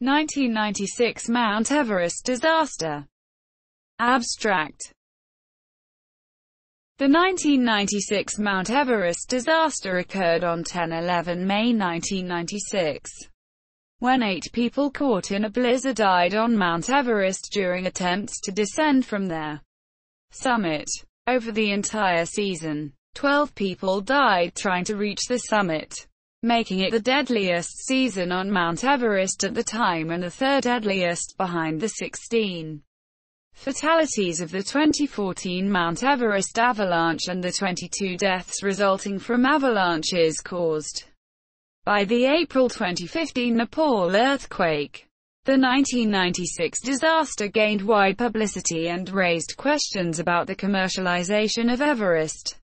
1996 Mount Everest disaster. Abstract. The 1996 Mount Everest disaster occurred on 10-11 May 1996, when 8 people caught in a blizzard died on Mount Everest during attempts to descend from their summit. Over the entire season, 12 people died trying to reach the summit, making it the deadliest season on Mount Everest at the time and the third deadliest behind the 16 fatalities of the 2014 Mount Everest avalanche and the 22 deaths resulting from avalanches caused by the April 2015 Nepal earthquake. The 1996 disaster gained wide publicity and raised questions about the commercialization of Everest.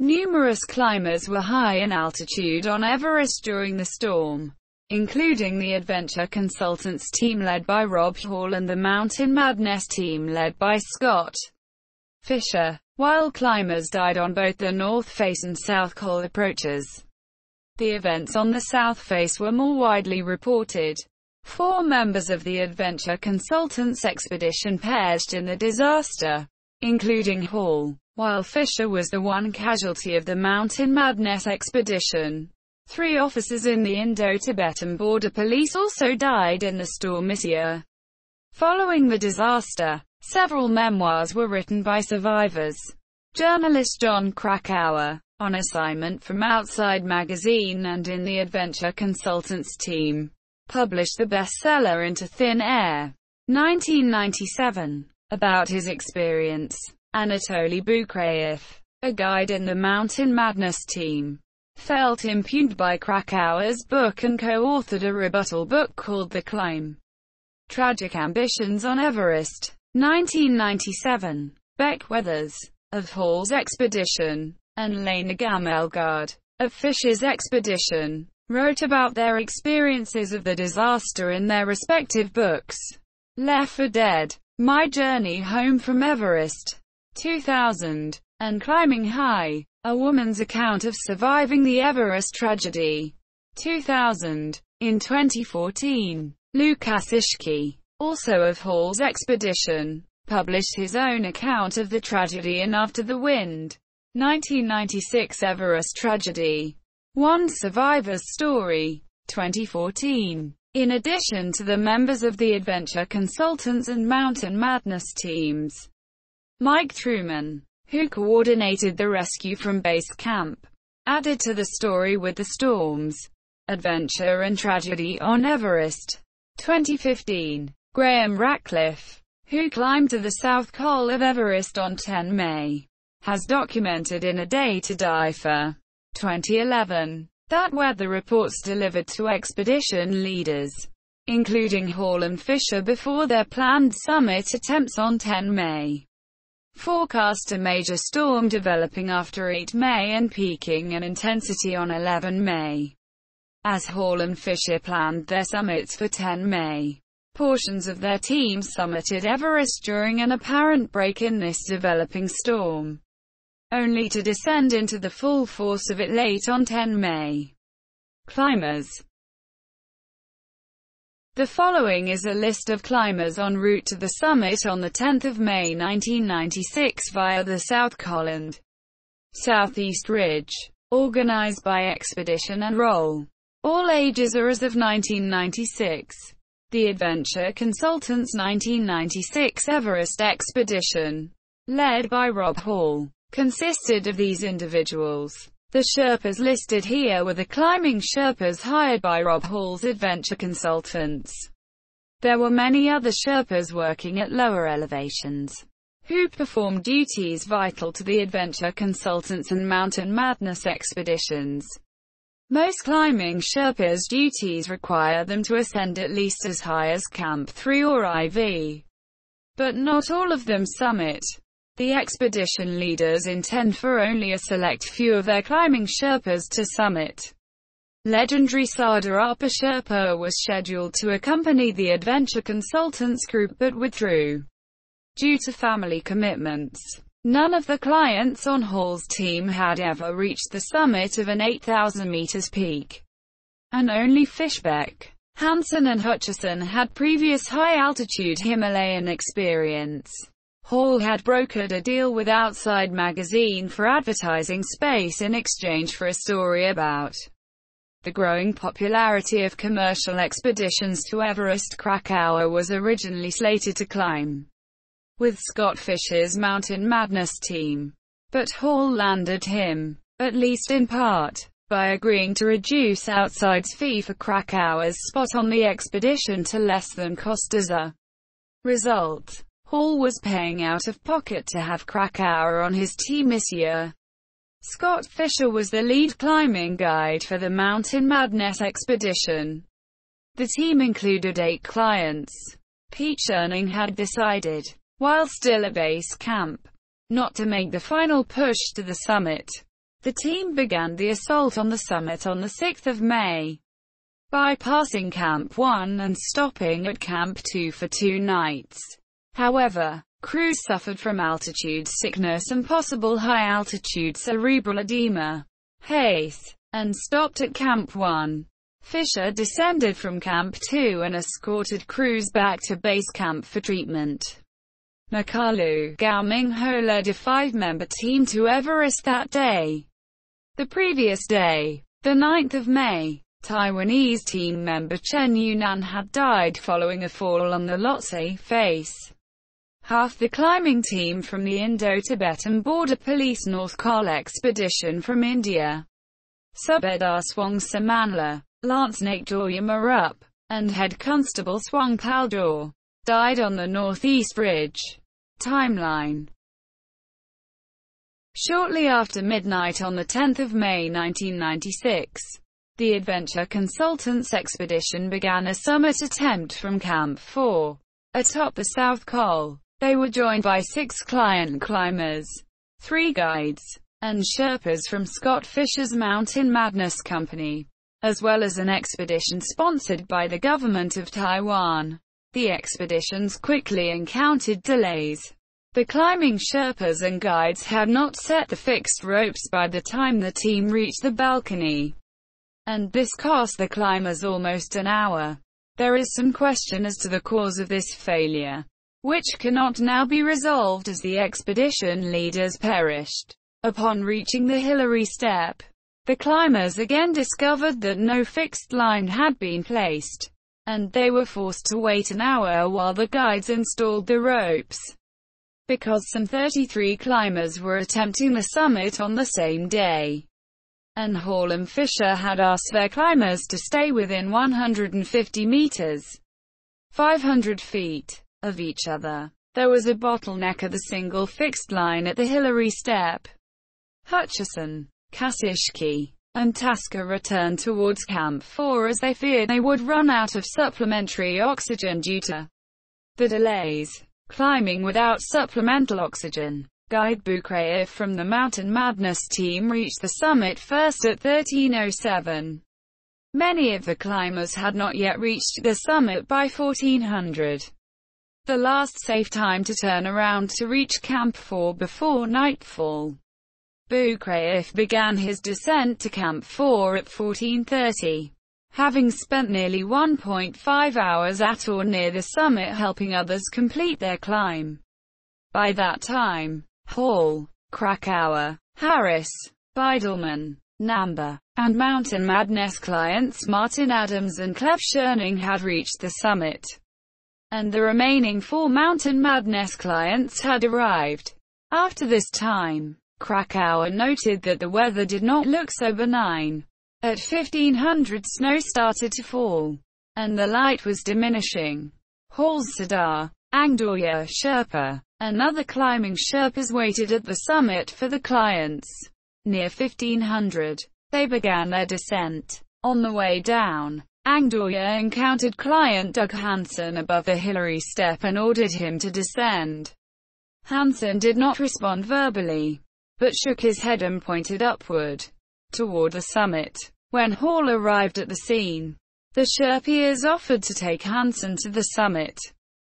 Numerous climbers were high in altitude on Everest during the storm, including the Adventure Consultants team led by Rob Hall and the Mountain Madness team led by Scott Fischer. While climbers died on both the North Face and South Col approaches, the events on the South Face were more widely reported. 4 members of the Adventure Consultants expedition perished in the disaster, including Hall, while Fischer was the one casualty of the Mountain Madness expedition. 3 officers in the Indo-Tibetan Border Police also died in the storm this year. Following the disaster, several memoirs were written by survivors. Journalist Jon Krakauer, on assignment from Outside Magazine and in the Adventure Consultants team, published the bestseller Into Thin Air, 1997, about his experience. Anatoly Buchaev, a guide in the Mountain Madness team, felt impugned by Krakauer's book and co-authored a rebuttal book called The Climb: Tragic Ambitions on Everest, 1997. Beck Weathers, of Hall's expedition, and Lene Gammelgaard, of Fischer's expedition, wrote about their experiences of the disaster in their respective books. Left for Dead: My Journey Home from Everest, 2000, and Climbing High: A Woman's Account of Surviving the Everest Tragedy, 2000. In 2014, Lou Kasischke, also of Hall's expedition, published his own account of the tragedy in After the Wind, 1996 Everest Tragedy: One Survivor's Story, 2014. In addition to the members of the Adventure Consultants and Mountain Madness teams, Mike Trueman, who coordinated the rescue from base camp, added to the story with the storms, adventure and tragedy on Everest, 2015. Graham Ratcliffe, who climbed to the South Col of Everest on 10 May, has documented in A Day to Die for 2011, that weather reports delivered to expedition leaders, including Hall and Fischer before their planned summit attempts on 10 May, forecast a major storm developing after 8 May and peaking in intensity on 11 May. As Hall and Fischer planned their summits for 10 May, portions of their team summited Everest during an apparent break in this developing storm, only to descend into the full force of it late on 10 May. Climbers. The following is a list of climbers en route to the summit on the 10th of May 1996 via the South Col and Southeast Ridge, organized by expedition and role. All ages are as of 1996. The Adventure Consultants 1996 Everest Expedition, led by Rob Hall, consisted of these individuals. The Sherpas listed here were the climbing Sherpas hired by Rob Hall's Adventure Consultants. There were many other Sherpas working at lower elevations, who performed duties vital to the Adventure Consultants and Mountain Madness expeditions. Most climbing Sherpas' duties require them to ascend at least as high as Camp 3 or IV, but not all of them summit. The expedition leaders intend for only a select few of their climbing Sherpas to summit. Legendary Sada Arpa Sherpa was scheduled to accompany the Adventure Consultants group but withdrew due to family commitments. None of the clients on Hall's team had ever reached the summit of an 8,000 meters peak, and only Fischbeck Hansen and Hutchison had previous high-altitude Himalayan experience. Hall had brokered a deal with Outside Magazine for advertising space in exchange for a story about the growing popularity of commercial expeditions to Everest. Krakauer was originally slated to climb with Scott Fischer's Mountain Madness team, but Hall landed him, at least in part, by agreeing to reduce Outside's fee for Krakauer's spot on the expedition to less than cost. As a result, Hall was paying out of pocket to have Krakauer on his team this year. Scott Fischer was the lead climbing guide for the Mountain Madness expedition. The team included 8 clients. Pete Schoening had decided, while still at base camp, not to make the final push to the summit. The team began the assault on the summit on the 6th of May, bypassing Camp 1 and stopping at Camp 2 for 2 nights. However, crews suffered from altitude sickness and possible high-altitude cerebral edema, haze, and stopped at Camp 1. Fischer descended from Camp 2 and escorted crews back to base camp for treatment. Makalu Gau Ming-Ho led a 5-member team to Everest that day. The previous day, the 9th of May, Taiwanese team member Chen Yunan had died following a fall on the Lhotse face. Half the climbing team from the Indo-Tibetan Border Police North Col expedition from India, Subedar Swang Samanla, Lance Nakdoya Marup, and Head Constable Swang Paldaw, died on the Northeast Ridge. Timeline. Shortly after midnight on 10 May 1996, the Adventure Consultants expedition began a summit attempt from Camp 4, atop the South Col. They were joined by 6 client climbers, 3 guides, and Sherpas from Scott Fischer's Mountain Madness Company, as well as an expedition sponsored by the government of Taiwan. The expeditions quickly encountered delays. The climbing Sherpas and guides had not set the fixed ropes by the time the team reached the balcony, and this cost the climbers almost an hour. There is some question as to the cause of this failure, which cannot now be resolved as the expedition leaders perished. Upon reaching the Hillary Step, the climbers again discovered that no fixed line had been placed, and they were forced to wait an hour while the guides installed the ropes, because some 33 climbers were attempting the summit on the same day, and Hall and Fischer had asked their climbers to stay within 150 meters, 500 feet, of each other. There was a bottleneck of the single fixed line at the Hillary Step. Hutchison, Kasischke, and Tasker returned towards Camp 4 as they feared they would run out of supplementary oxygen due to the delays. Climbing without supplemental oxygen, guide Buchaev from the Mountain Madness team reached the summit first at 13:07. Many of the climbers had not yet reached the summit by 1400. The last safe time to turn around to reach Camp 4 before nightfall. Buchaev began his descent to Camp 4 at 14:30, having spent nearly 1.5 hours at or near the summit helping others complete their climb. By that time, Hall, Krakauer, Harris, Beidleman, Namba, and Mountain Madness clients Martin Adams and Klev Schoening had reached the summit, and the remaining 4 Mountain Madness clients had arrived. After this time, Krakauer noted that the weather did not look so benign. At 1500 snow started to fall, and the light was diminishing. Hall's Sadar, Angdorje Sherpa, and other climbing Sherpas waited at the summit for the clients. Near 1500, they began their descent. On the way down, Angdorje encountered client Doug Hansen above the Hillary Step and ordered him to descend. Hansen did not respond verbally, but shook his head and pointed upward, toward the summit. When Hall arrived at the scene, the Sherpas offered to take Hansen to the summit,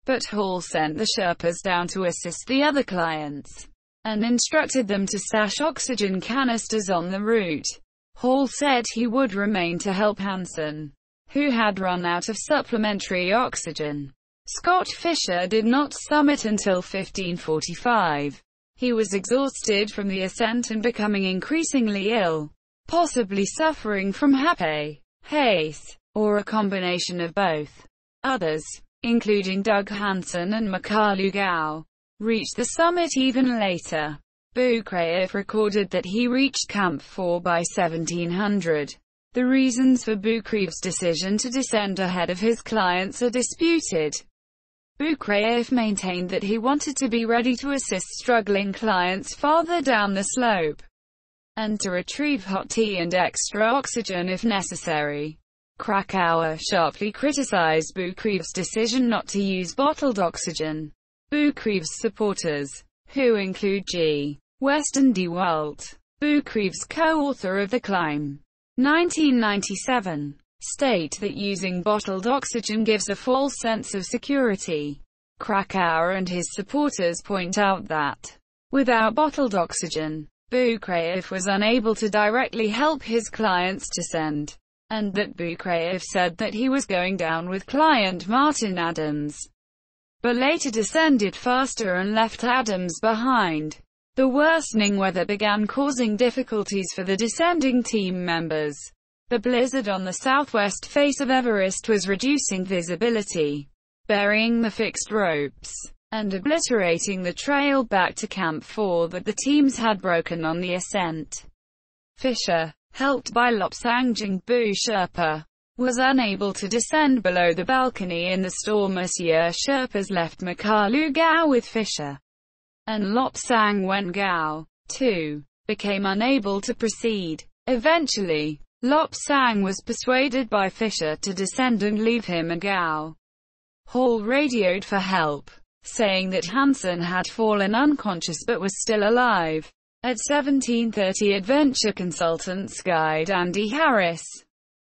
but Hall sent the Sherpas down to assist the other clients, and instructed them to stash oxygen canisters on the route. Hall said he would remain to help Hansen. who had run out of supplementary oxygen. Scott Fischer did not summit until 1545. He was exhausted from the ascent and becoming increasingly ill, possibly suffering from haze, or a combination of both. Others, including Doug Hansen and Makalu Gau, reached the summit even later. Buchaev recorded that he reached Camp 4 by 1700. The reasons for Buchaev's decision to descend ahead of his clients are disputed. Buchaev maintained that he wanted to be ready to assist struggling clients farther down the slope, and to retrieve hot tea and extra oxygen if necessary. Krakauer sharply criticized Buchaev's decision not to use bottled oxygen. Buchaev's supporters, who include G. West and D. Walt, Buchaev's co-author of The Climb, 1997, state that using bottled oxygen gives a false sense of security. Krakauer and his supporters point out that, without bottled oxygen, Buchaev was unable to directly help his clients descend, and that Buchaev said that he was going down with client Martin Adams, but later descended faster and left Adams behind. The worsening weather began causing difficulties for the descending team members. The blizzard on the southwest face of Everest was reducing visibility, burying the fixed ropes, and obliterating the trail back to Camp 4 that the teams had broken on the ascent. Fischer, helped by Lopsang Jangbu Sherpa, was unable to descend below the balcony in the storm as Sherpas left Makalu Gau with Fischer, and Lopsang when Gau, too, became unable to proceed. Eventually, Lopsang was persuaded by Fischer to descend and leave him and Gau. Hall radioed for help, saying that Hansen had fallen unconscious but was still alive. At 17:30 Adventure Consultants guide Andy Harris,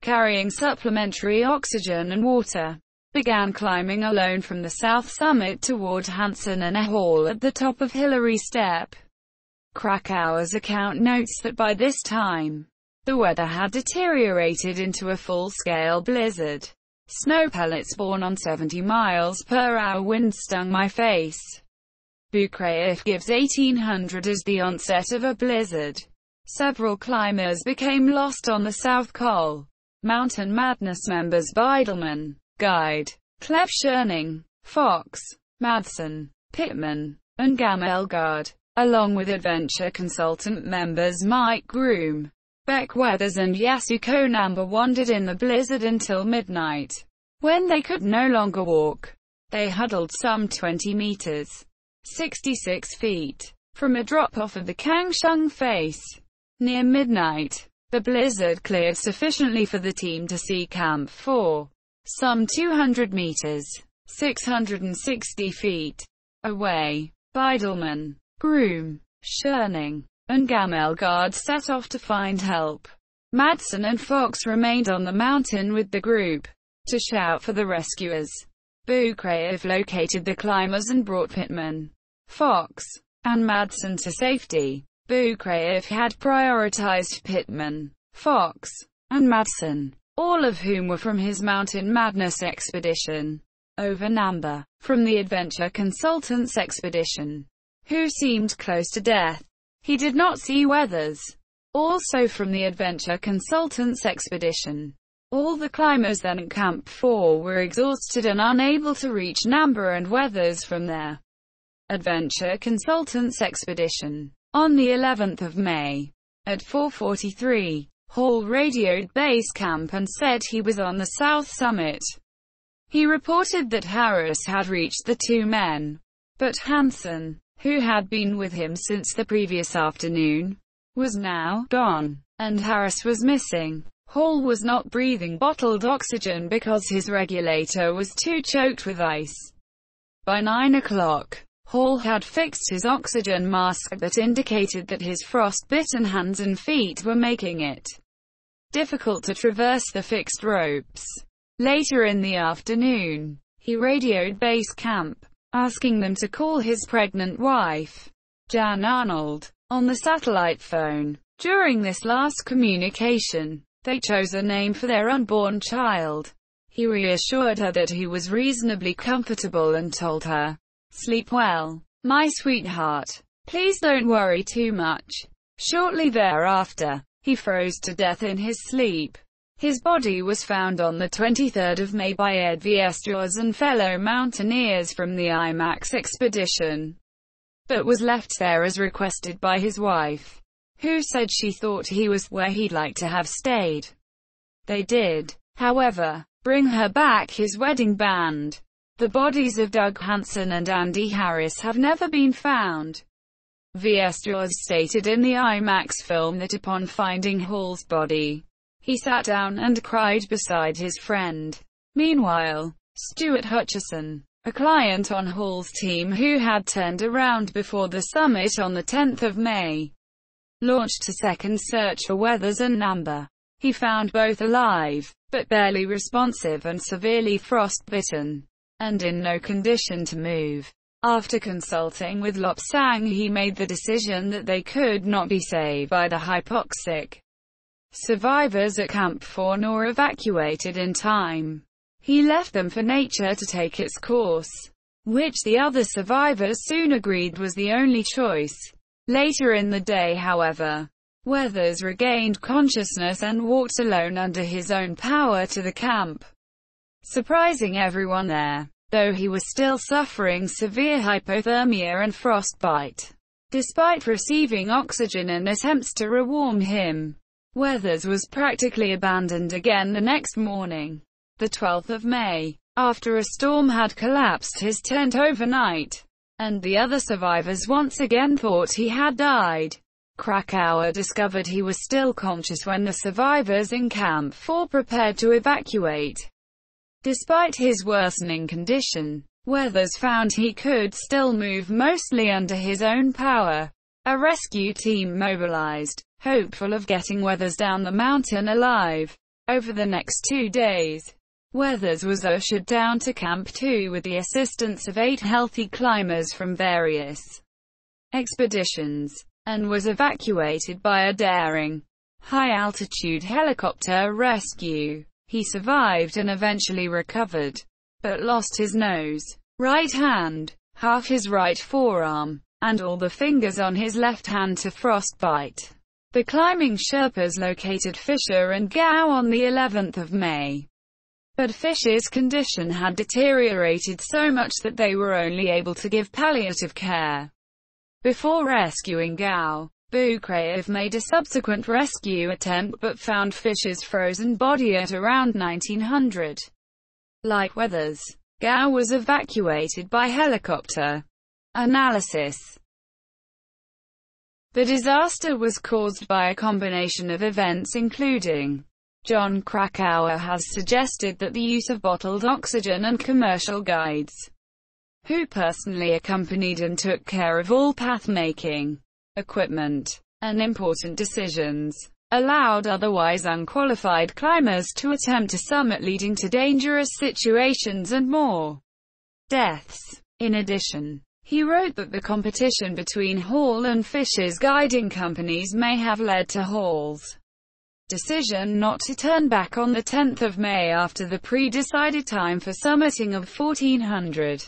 carrying supplementary oxygen and water, began climbing alone from the south summit toward Hansen and Hall at the top of Hillary Step. Krakauer's account notes that by this time, the weather had deteriorated into a full-scale blizzard. Snow pellets borne on 70 miles per hour wind stung my face. Buchaev gives 1800 as the onset of a blizzard. Several climbers became lost on the South Col. Mountain Madness members Beidleman, guide, Klev Schoening, Fox, Madsen, Pittman, and Gammelgaard, along with Adventure Consultant members Mike Groom, Beck Weathers and Yasuko Namba wandered in the blizzard until midnight. When they could no longer walk, they huddled some 20 meters, 66 feet, from a drop-off of the Kangshung face. Near midnight, the blizzard cleared sufficiently for the team to see Camp 4, some 200 meters, 660 feet, away. Beidleman, Groom, Schoening, and Gammelgaard set off to find help. Madsen and Fox remained on the mountain with the group, to shout for the rescuers. Buchaev located the climbers and brought Pittman, Fox, and Madsen to safety. Buchaev had prioritized Pittman, Fox, and Madsen, all of whom were from his Mountain Madness expedition, over Namba, from the Adventure Consultants expedition, who seemed close to death. He did not see Weathers, also from the Adventure Consultants expedition. All the climbers then at Camp 4 were exhausted and unable to reach Namba and Weathers from their Adventure Consultants expedition. On the 11th of May, at 4:43, Hall radioed base camp and said he was on the south summit. He reported that Harris had reached the two men, but Hansen, who had been with him since the previous afternoon, was now gone, and Harris was missing. Hall was not breathing bottled oxygen because his regulator was too choked with ice. By 9 o'clock, Hall had fixed his oxygen mask that indicated that his frost-bitten hands and feet were making it difficult to traverse the fixed ropes. Later in the afternoon, he radioed base camp, asking them to call his pregnant wife, Jan Arnold, on the satellite phone. During this last communication, they chose a name for their unborn child, He reassured her that he was reasonably comfortable and told her, "Sleep well, my sweetheart. Please don't worry too much." Shortly thereafter, he froze to death in his sleep. His body was found on the 23rd of May by Ed Viesturs and fellow mountaineers from the IMAX expedition, but was left there as requested by his wife, who said she thought he was where he'd like to have stayed. They did, however, bring her back his wedding band. The bodies of Doug Hansen and Andy Harris have never been found. Viesturs stated in the IMAX film that upon finding Hall's body, he sat down and cried beside his friend. Meanwhile, Stuart Hutchison, a client on Hall's team who had turned around before the summit on the 10th of May, launched a second search for Weathers and Namba. He found both alive, but barely responsive and severely frostbitten, and in no condition to move. After consulting with Lopsang, he made the decision that they could not be saved by the hypoxic survivors at Camp 4 nor evacuated in time. He left them for nature to take its course, which the other survivors soon agreed was the only choice. Later in the day, however, Weathers regained consciousness and walked alone under his own power to the camp, surprising everyone there, though he was still suffering severe hypothermia and frostbite. Despite receiving oxygen and attempts to rewarm him, Weathers was practically abandoned again the next morning, the 12th of May, after a storm had collapsed his tent overnight, and the other survivors once again thought he had died. Krakauer discovered he was still conscious when the survivors in Camp 4 prepared to evacuate. Despite his worsening condition, Weathers found he could still move mostly under his own power. A rescue team mobilized, hopeful of getting Weathers down the mountain alive. Over the next 2 days, Weathers was ushered down to Camp 2 with the assistance of 8 healthy climbers from various expeditions, and was evacuated by a daring, high-altitude helicopter rescue. He survived and eventually recovered, but lost his nose, right hand, half his right forearm, and all the fingers on his left hand to frostbite. The climbing Sherpas located Fischer and Gau on the 11th of May, but Fischer's condition had deteriorated so much that they were only able to give palliative care. Before rescuing Gau, Buchaev made a subsequent rescue attempt but found Fischer's frozen body at around 1900. Like Weathers, Gau was evacuated by helicopter. Analysis. The disaster was caused by a combination of events including: Jon Krakauer has suggested that the use of bottled oxygen and commercial guides, who personally accompanied and took care of all path-making equipment and important decisions, allowed otherwise unqualified climbers to attempt a summit, leading to dangerous situations and more deaths. In addition, he wrote that the competition between Hall and Fischer's guiding companies may have led to Hall's decision not to turn back on the 10th of May after the pre-decided time for summiting of 1400.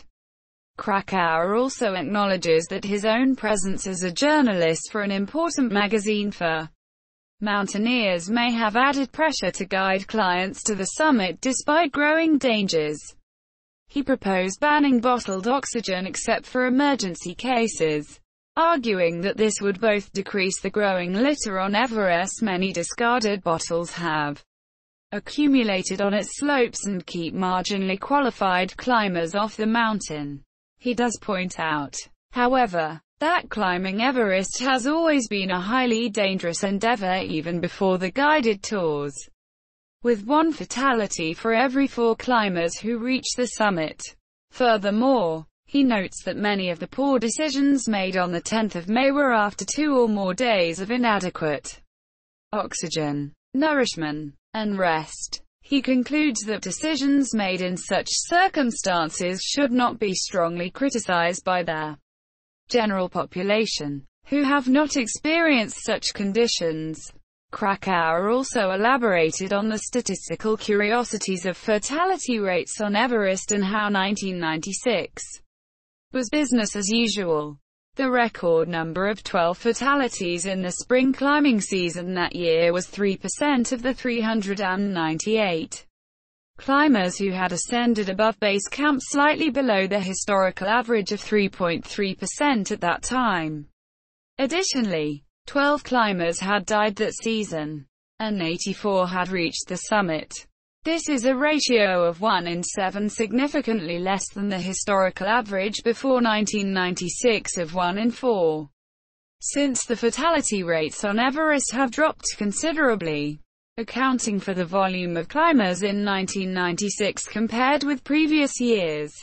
Krakauer also acknowledges that his own presence as a journalist for an important magazine for mountaineers may have added pressure to guide clients to the summit despite growing dangers. He proposed banning bottled oxygen except for emergency cases, arguing that this would both decrease the growing litter on Everest many discarded bottles have accumulated on its slopes and keep marginally qualified climbers off the mountain. He does point out, however, that climbing Everest has always been a highly dangerous endeavor even before the guided tours, with one fatality for every 4 climbers who reach the summit. Furthermore, he notes that many of the poor decisions made on the 10th of May were after 2 or more days of inadequate oxygen, nourishment, and rest. He concludes that decisions made in such circumstances should not be strongly criticized by the general population, who have not experienced such conditions. Krakauer also elaborated on the statistical curiosities of fatality rates on Everest and how 1996 was business as usual. The record number of 12 fatalities in the spring climbing season that year was 3% of the 398 climbers who had ascended above base camp, slightly below the historical average of 3.3% at that time. Additionally, 12 climbers had died that season, and 84 had reached the summit. This is a ratio of 1 in 7, significantly less than the historical average before 1996 of 1 in 4. Since, the fatality rates on Everest have dropped considerably, accounting for the volume of climbers in 1996 compared with previous years.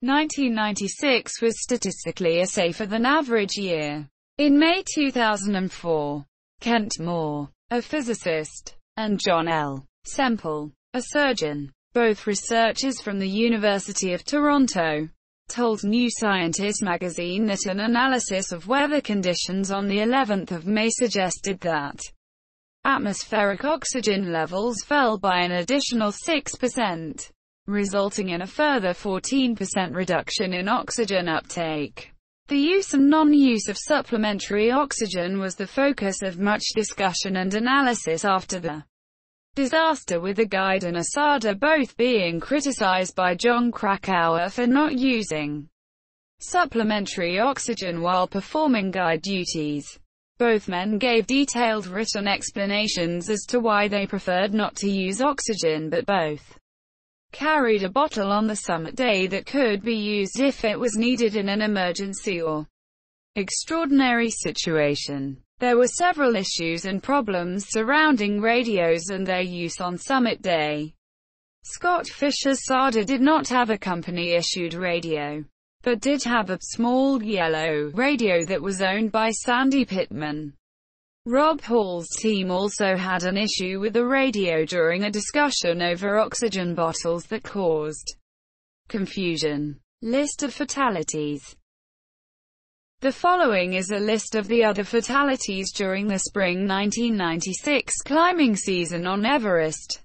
1996 was statistically a safer than average year. In May 2004, Kent Moore, a physicist, and John L. Semple, a surgeon, both researchers from the University of Toronto, told New Scientist magazine that an analysis of weather conditions on the 11th of May suggested that atmospheric oxygen levels fell by an additional 6%, resulting in a further 14% reduction in oxygen uptake. The use and non-use of supplementary oxygen was the focus of much discussion and analysis after the disaster, with the guide and ASADA both being criticized by Jon Krakauer for not using supplementary oxygen while performing guide duties. Both men gave detailed written explanations as to why they preferred not to use oxygen, but both carried a bottle on the summit day that could be used if it was needed in an emergency or extraordinary situation. There were several issues and problems surrounding radios and their use on summit day. Scott Fischer's SADA did not have a company-issued radio, but did have a small yellow radio that was owned by Sandy Pittman. Rob Hall's team also had an issue with the radio during a discussion over oxygen bottles that caused confusion. List of fatalities. The following is a list of the other fatalities during the spring 1996 climbing season on Everest.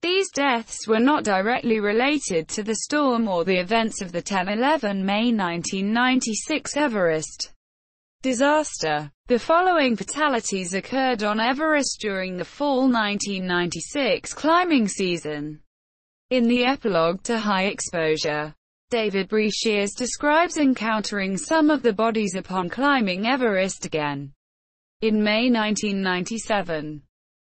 These deaths were not directly related to the storm or the events of the 10-11 May 1996 Everest disaster. The following fatalities occurred on Everest during the fall 1996 climbing season. In the epilogue to High Exposure, David Breashears describes encountering some of the bodies upon climbing Everest again in May 1997.